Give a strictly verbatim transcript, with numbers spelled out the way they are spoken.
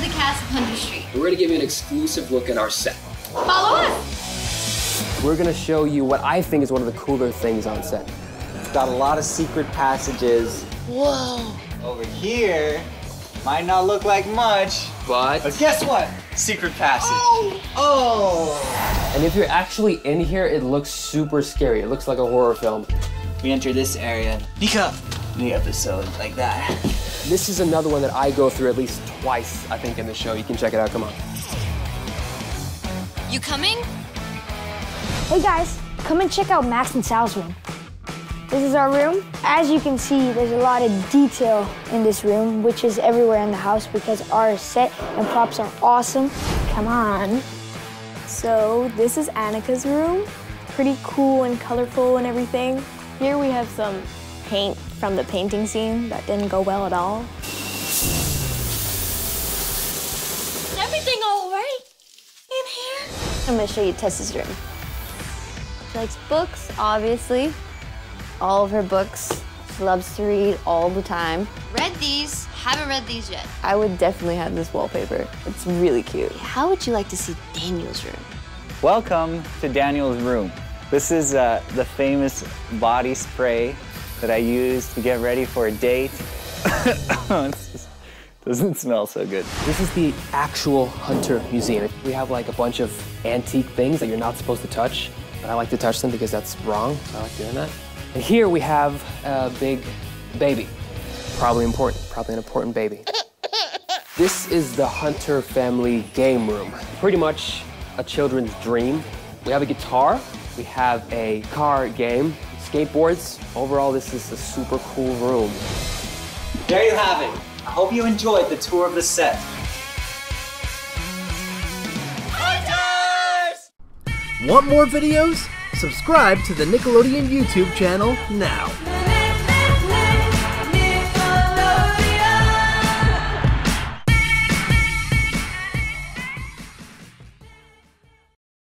the cast of Hunter Street. We're going to give you an exclusive look at our set. Follow us! We're going to show you what I think is one of the cooler things on set. It's got a lot of secret passages. Whoa! Over here might not look like much, but, but guess what? Secret passage. Oh! Oh! And if you're actually in here, it looks super scary. It looks like a horror film. We enter this area. Peek up. New episode like that. This is another one that I go through at least twice, I think, in the show. You can check it out. Come on. You coming? Hey guys, come and check out Max and Sal's room. This is our room. As you can see, there's a lot of detail in this room, which is everywhere in the house because our set and props are awesome. Come on. So this is Annika's room. Pretty cool and colorful and everything. Here we have some paint from the painting scene that didn't go well at all. Is everything all right in here? I'm gonna show you Tessa's room. She likes books, obviously. All of her books. She loves to read all the time. Read these. Haven't read these yet. I would definitely have this wallpaper. It's really cute. How would you like to see Daniel's room? Welcome to Daniel's room. This is uh, the famous body spray that I use to get ready for a date. It doesn't smell so good. This is the actual Hunter Museum. We have like a bunch of antique things that you're not supposed to touch, but I like to touch them because that's wrong. I like doing that. And here we have a big baby. Probably important, probably an important baby. This is the Hunter family game room. Pretty much a children's dream. We have a guitar, we have a car game, skateboards. Overall, this is a super cool room. There you have it. I hope you enjoyed the tour of the set. Hunters! Want more videos? Subscribe to the Nickelodeon YouTube channel now.